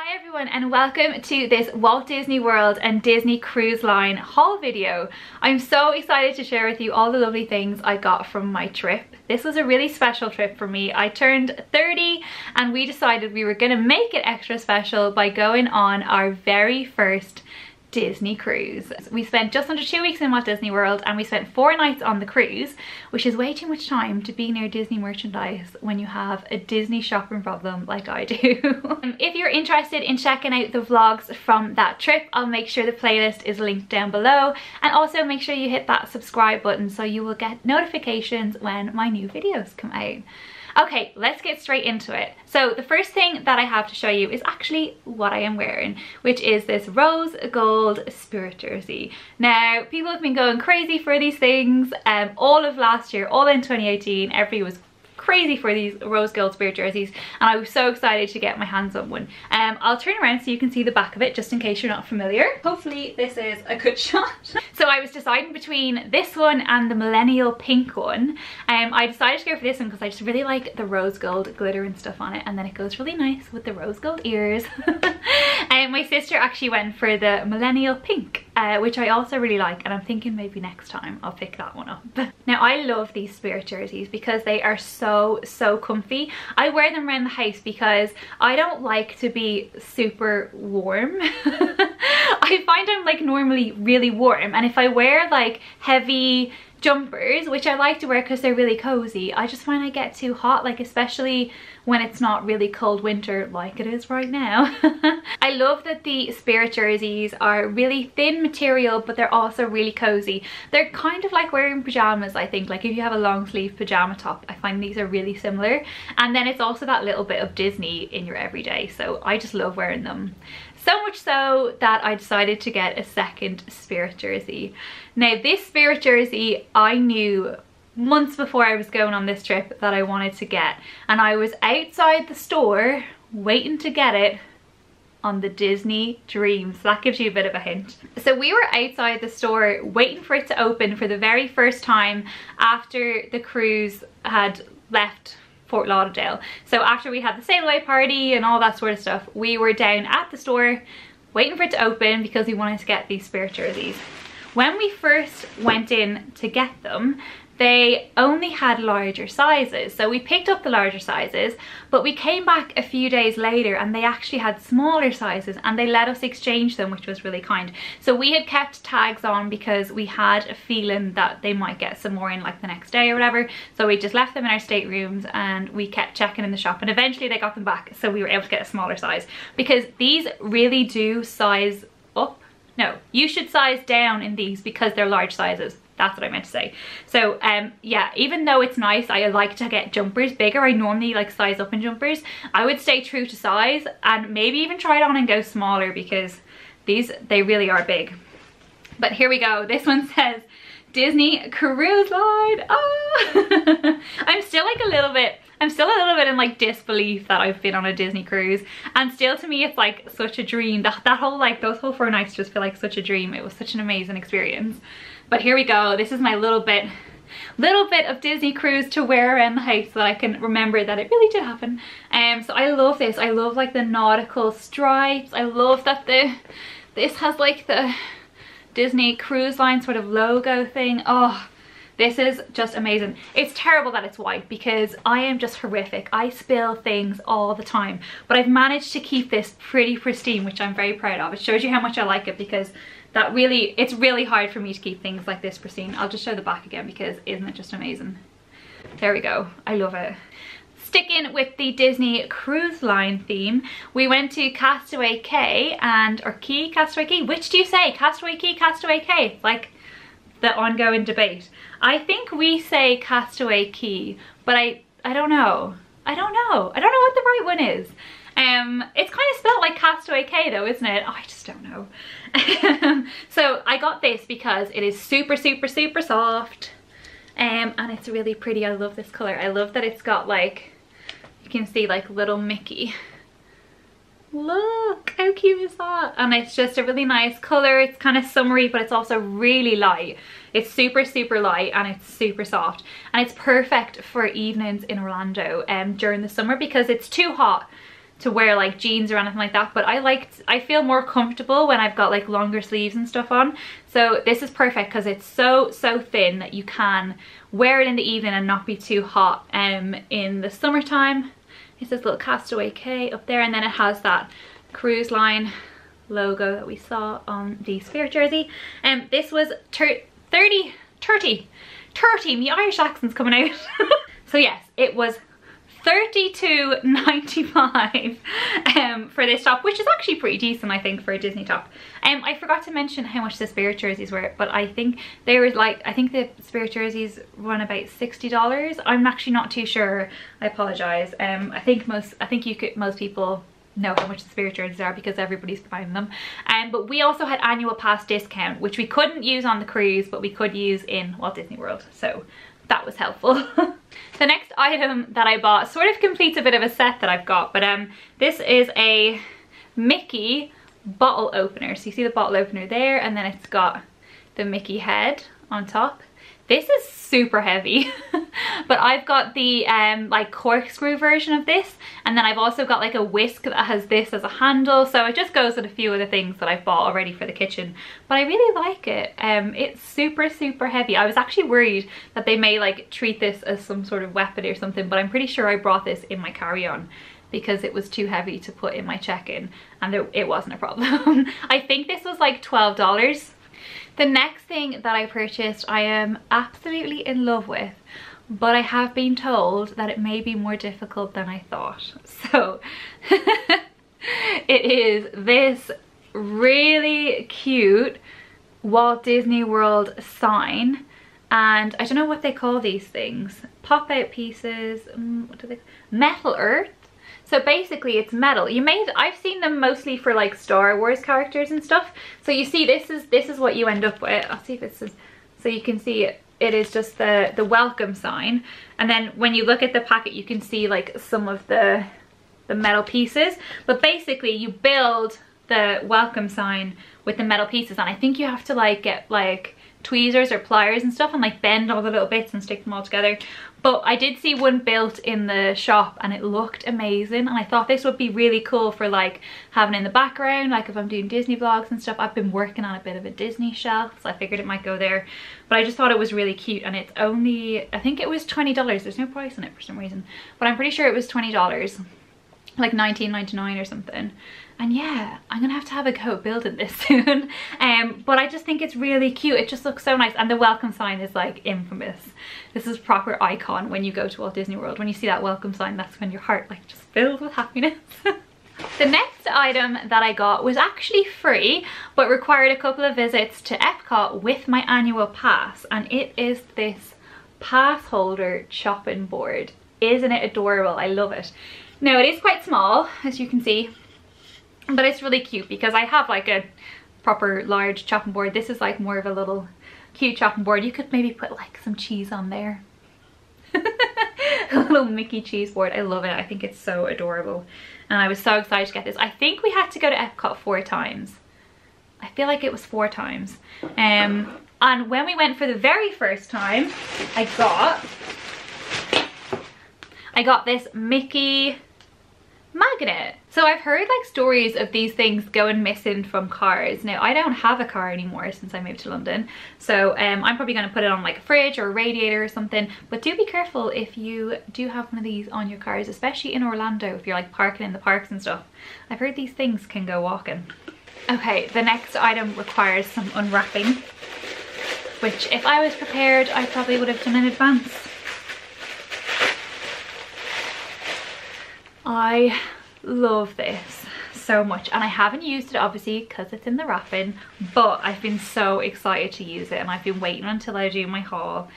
Hi everyone and welcome to this Walt Disney World and Disney Cruise Line haul video. I'm so excited to share with you all the lovely things I got from my trip. This was a really special trip for me. I turned 30 and we decided we were going to make it extra special by going on our very first Disney cruise. We spent just under 2 weeks in Walt Disney World and we spent 4 nights on the cruise, which is way too much time to be near Disney merchandise when you have a Disney shopping problem like I do. If you're interested in checking out the vlogs from that trip, I'll make sure the playlist is linked down below, and also make sure you hit that subscribe button so you will get notifications when my new videos come out. Okay, let's get straight into it. So the first thing that I have to show you is actually what I am wearing, which is this rose gold Spirit jersey. Now, people have been going crazy for these things all of last year, all in 2018, everybody was crazy for these rose gold Spirit jerseys, and I was so excited to get my hands on one. I'll turn around so you can see the back of it, just in case you're not familiar. Hopefully this is a good shot. So I was deciding between this one and the millennial pink one. I decided to go for this one because I just really like the rose gold glitter and stuff on it, and then it goes really nice with the rose gold ears. And my sister actually went for the millennial pink, which I also really like, and I'm thinking maybe next time I'll pick that one up. Now, I love these Spirit jerseys because they are so comfy. I wear them around the house because I don't like to be super warm. I find I'm like normally really warm, and if I wear like heavy jumpers, which I like to wear because they're really cozy, I just find I get too hot, like especially when it's not really cold winter like it is right now. I love that the Spirit jerseys are really thin material, but they're also really cozy. They're kind of like wearing pajamas, I think. Like if you have a long sleeve pajama top, I find these are really similar. And then it's also that little bit of Disney in your everyday, so I just love wearing them. So much so that I decided to get a second Spirit jersey. Now, this Spirit jersey, I knew months before I was going on this trip that I wanted to get, and I was outside the store waiting to get it on the Disney Dream, so that gives you a bit of a hint. So we were outside the store waiting for it to open for the very first time after the cruise had left Fort Lauderdale. So after we had the sail away party and all that sort of stuff, we were down at the store waiting for it to open because we wanted to get these Spirit jerseys. When we first went in to get them, they only had larger sizes, so we picked up the larger sizes, but we came back a few days later and they actually had smaller sizes, and they let us exchange them, which was really kind. So we had kept tags on because we had a feeling that they might get some more in like the next day or whatever, so we just left them in our staterooms and we kept checking in the shop, and eventually they got them back, so we were able to get a smaller size, because these really do size up. No, you should size down in these because they're large sizes. That's what I meant to say. So yeah, even though it's nice, I like to get jumpers bigger. I normally like size up in jumpers. I would stay true to size and maybe even try it on and go smaller, because these, they really are big. But here we go. This one says Disney Cruise Line. Oh! I'm still a little bit in like disbelief that I've been on a Disney cruise, and still to me it's like such a dream. That whole like, those whole 4 nights just feel like such a dream. It was such an amazing experience. But here we go. This is my little bit of Disney cruise to wear around the house so that I can remember that it really did happen. So I love this. I love like the nautical stripes. I love that this has like the Disney Cruise Line sort of logo thing. Oh, this is just amazing. It's terrible that it's white because I am just horrific. I spill things all the time, but I've managed to keep this pretty pristine, which I'm very proud of. It shows you how much I like it, because that really, it's really hard for me to keep things like this pristine. I'll just show the back again because isn't it just amazing? There we go. I love it. Sticking with the Disney Cruise Line theme, we went to Castaway Cay, and, or Key, Castaway Key, which do you say? Castaway Key, Castaway Cay? Like the ongoing debate. I think we say Castaway Cay, but I don't know. I don't know what the right one is. It's kind of spelled like Castaway Cay though, isn't it? Oh, I just don't know. So I got this because it is super soft. And it's really pretty. I love this color. I love that it's got like, you can see like little Mickey. Look, how cute is that? And it's just a really nice color. It's kind of summery, but it's also really light. It's super light, and it's super soft. And it's perfect for evenings in Orlando during the summer because it's too hot. to wear like jeans or anything like that, but I feel more comfortable when I've got like longer sleeves and stuff on. So this is perfect because it's so thin that you can wear it in the evening and not be too hot in the summertime. It's this little Castaway Cay up there, and then it has that Cruise Line logo that we saw on the Spirit jersey. And this was 30, my Irish accent's coming out. So yes, it was $32.95 for this top, which is actually pretty decent, I think, for a Disney top. I forgot to mention how much the Spirit jerseys were, but I think they were like, I think the Spirit jerseys run about $60. I'm actually not too sure. I apologize. I think most people know how much the Spirit jerseys are because everybody's buying them. But we also had annual pass discount, which we couldn't use on the cruise, but we could use in Walt Disney World. So that was helpful. The next item that I bought sort of completes a bit of a set that I've got, but this is a Mickey bottle opener. So you see the bottle opener there, and then it's got the Mickey head on top. This is super heavy, but I've got the like corkscrew version of this, and then I've also got like a whisk that has this as a handle, so it just goes with a few other things that I've bought already for the kitchen. But I really like it. It's super heavy. I was actually worried that they may like treat this as some sort of weapon or something, but I'm pretty sure I brought this in my carry-on because it was too heavy to put in my check-in, and it wasn't a problem. I think this was like $12. The next thing that I purchased I am absolutely in love with, but I have been told that it may be more difficult than I thought. So it is this really cute Walt Disney World sign, and I don't know what they call these things. Pop out pieces, what do they, metal earth. So basically it's metal. I've seen them mostly for like Star Wars characters and stuff. So you see this is what you end up with. I'll see if it's, so you can see it is just the welcome sign. And then when you look at the packet, you can see like some of the metal pieces. But basically you build the welcome sign with the metal pieces. And I think you have to like get like tweezers or pliers and stuff and like bend all the little bits and stick them all together. But I did see one built in the shop and it looked amazing, and I thought this would be really cool for like having in the background, like if I'm doing Disney vlogs and stuff. I've been working on a bit of a Disney shelf, so I figured it might go there, but I just thought it was really cute. And it's only, I think it was $20. There's no price on it for some reason, but I'm pretty sure it was $20, like $19.99 or something. And yeah, I'm gonna have to have a go at building this soon. But I just think it's really cute. It just looks so nice. And the welcome sign is like infamous. This is proper icon when you go to Walt Disney World. When you see that welcome sign, that's when your heart like just fills with happiness. The next item that I got was actually free, but required a couple of visits to Epcot with my annual pass. And it is this pass holder chopping board. Isn't it adorable? I love it. Now it is quite small, as you can see, but it's really cute because I have like a proper large chopping board. This is like more of a little cute chopping board. You could maybe put like some cheese on there. A little Mickey cheese board. I love it. I think it's so adorable. And I was so excited to get this. I think we had to go to Epcot 4 times. I feel like it was 4 times. And when we went for the very first time, I got this Mickey magnet. So I've heard like stories of these things going missing from cars. Now I don't have a car anymore since I moved to London, so I'm probably going to put it on like a fridge or a radiator or something. But do be careful if you do have one of these on your cars, especially in Orlando, if you're like parking in the parks and stuff. I've heard these things can go walking. Okay, the next item requires some unwrapping, which if I was prepared I probably would have done in advance. I love this so much, and I haven't used it obviously because it's in the wrapping, but I've been so excited to use it, and I've been waiting until I do my haul,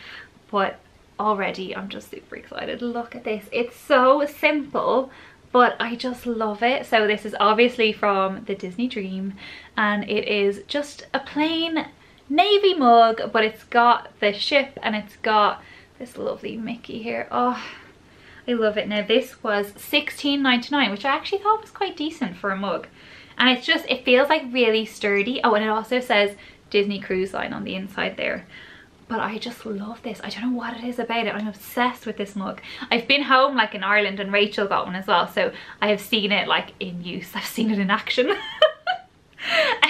but already I'm just super excited. Look at this. It's so simple, but I just love it. So this is obviously from the Disney Dream, and it is just a plain navy mug, but it's got the ship and it's got this lovely Mickey here. Oh, I love it. Now this was $16.99, which I actually thought was quite decent for a mug, and it's just, it feels like really sturdy. Oh, and it also says Disney Cruise Line on the inside there. but I just love this. I don't know what it is about it. I'm obsessed with this mug. I've been home like in Ireland and Rachel got one as well, so I have seen it like in use. I've seen it in action.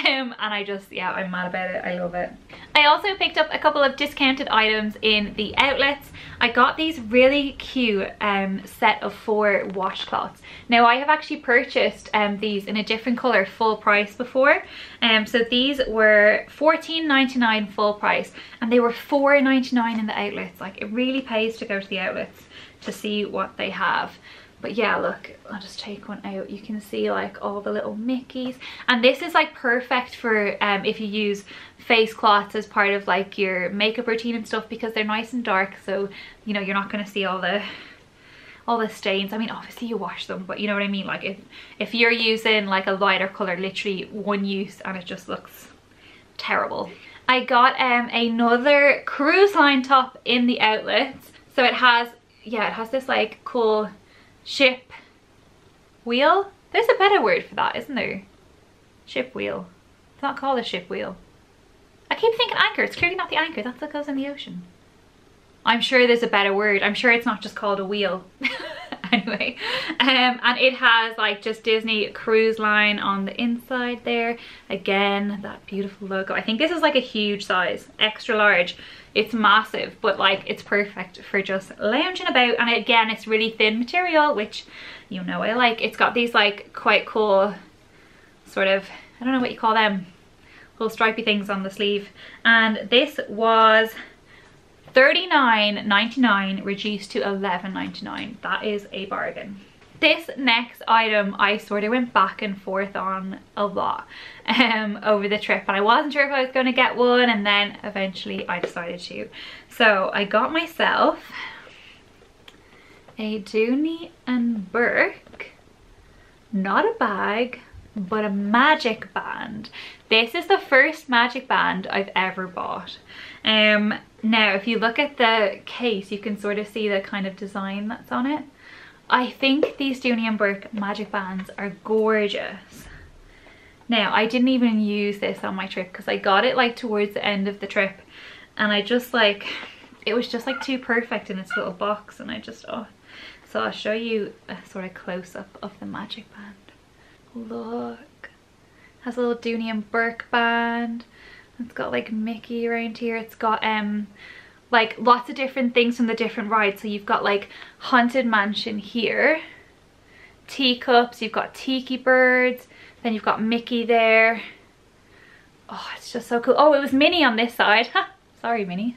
And I just, yeah, I'm mad about it. I love it. I also picked up a couple of discounted items in the outlets. I got these really cute set of 4 washcloths. Now I have actually purchased these in a different colour full price before. So these were $14.99 full price and they were $4.99 in the outlets. Like, it really pays to go to the outlets to see what they have. But yeah, look, I'll just take one out. You can see like all the little Mickeys. And this is like perfect for if you use face cloths as part of like your makeup routine and stuff, because they're nice and dark. So, you know, you're not gonna see all the stains. I mean, obviously you wash them, but you know what I mean? Like if you're using like a lighter color, literally one use and it just looks terrible. I got another Cruise Line top in the outlets. So it has, yeah, it has this like cool ship wheel. There's a better word for that, isn't there? Ship wheel. It's not called a ship wheel. I keep thinking anchor. It's clearly not the anchor. That's what goes in the ocean. I'm sure there's a better word. I'm sure it's not just called a wheel. Anyway, and it has like just Disney Cruise Line on the inside there. Again, that beautiful logo. I think this is like a huge size, extra large. It's massive, but like it's perfect for just lounging about. And again, it's really thin material, which, you know, I like. It's got these like quite cool sort of, I don't know what you call them, little stripy things on the sleeve. And this was $39.99 reduced to $11.99. That is a bargain. This next item I sort of went back and forth on a lot over the trip, and I wasn't sure if I was going to get one, and then eventually I decided to. So I got myself a Dooney and Burke, not a bag, but a magic band. This is the first magic band I've ever bought. Now if you look at the case, you can sort of see the kind of design that's on it. I think these Dooney & Burke magic bands are gorgeous. Now I didn't even use this on my trip because I got it like towards the end of the trip, and I just like, it was just like too perfect in its little box, and I just, oh. So I'll show you a sort of close-up of the magic band. Look, has a little Dooney and Burke band. It's got like Mickey around here. It's got like lots of different things from the different rides. So you've got like Haunted Mansion here, teacups, you've got Tiki Birds, then you've got Mickey there. Oh, it's just so cool. Oh, it was Minnie on this side. Sorry, Minnie.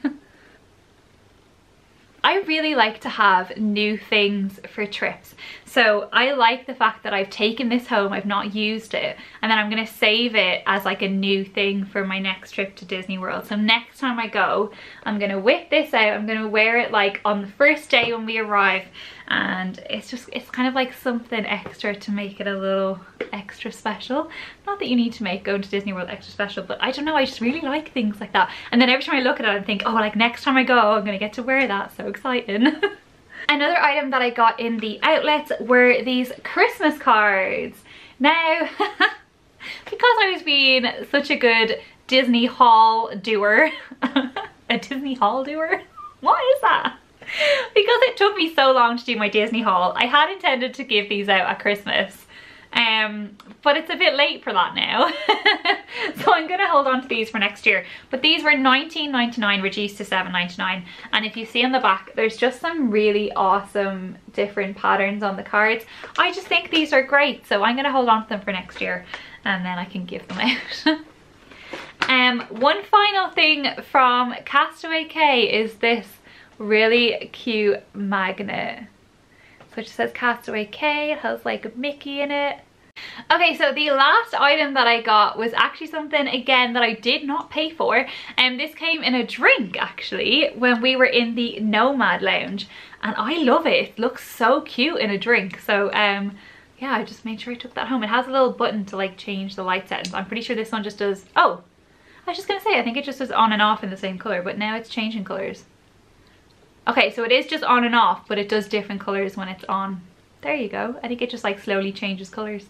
I really like to have new things for trips. So I like the fact that I've taken this home, I've not used it, and then I'm gonna save it as like a new thing for my next trip to Disney World. So next time I go, I'm gonna whip this out, I'm gonna wear it like on the first day when we arrive, and it's just, it's kind of like something extra to make it a little extra special. Not that you need to make going to Disney World extra special, but I don't know, I just really like things like that. And then every time I look at it, I think, oh, like next time I go, I'm gonna get to wear that. So exciting. Another item that I got in the outlets were these Christmas cards. Now, because I was being such a good Disney haul doer, a Disney haul doer? What is that? Because it took me so long to do my Disney haul, I had intended to give these out at Christmas. But it's a bit late for that now. So I'm gonna hold on to these for next year. But these were $19.99 reduced to $7.99. And if you see on the back, there's just some really awesome different patterns on the cards. I just think these are great. So I'm gonna hold on to them for next year, and then I can give them out. One final thing from Castaway Cay is this really cute magnet. So it just says Castaway Cay. It has like a Mickey in it. Okay, so the last item that I got was actually something again that I did not pay for, and this came in a drink actually when we were in the Nomad Lounge, and I love it. It looks so cute in a drink. So yeah, I just made sure I took that home. It has a little button to like change the light settings. I'm pretty sure this one just does, oh, I was just gonna say I think it just does on and off in the same color, but now it's changing colors. Okay, so it is just on and off, but it does different colors when it's on. There you go. I think it just like slowly changes colors.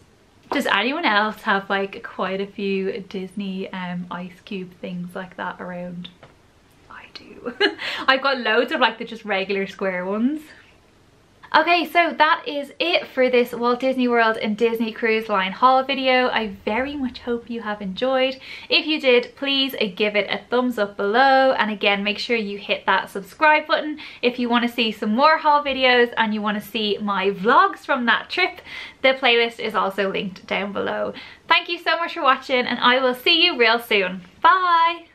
Does anyone else have like quite a few Disney ice cube things like that around? I do. you. I've got loads of like the just regular square ones. Okay, so that is it for this Walt Disney World and Disney Cruise Line haul video. I very much hope you have enjoyed. If you did, please give it a thumbs up below, and again make sure you hit that subscribe button if you want to see some more haul videos and you want to see my vlogs from that trip. The playlist is also linked down below. Thank you so much for watching, and I will see you real soon. Bye!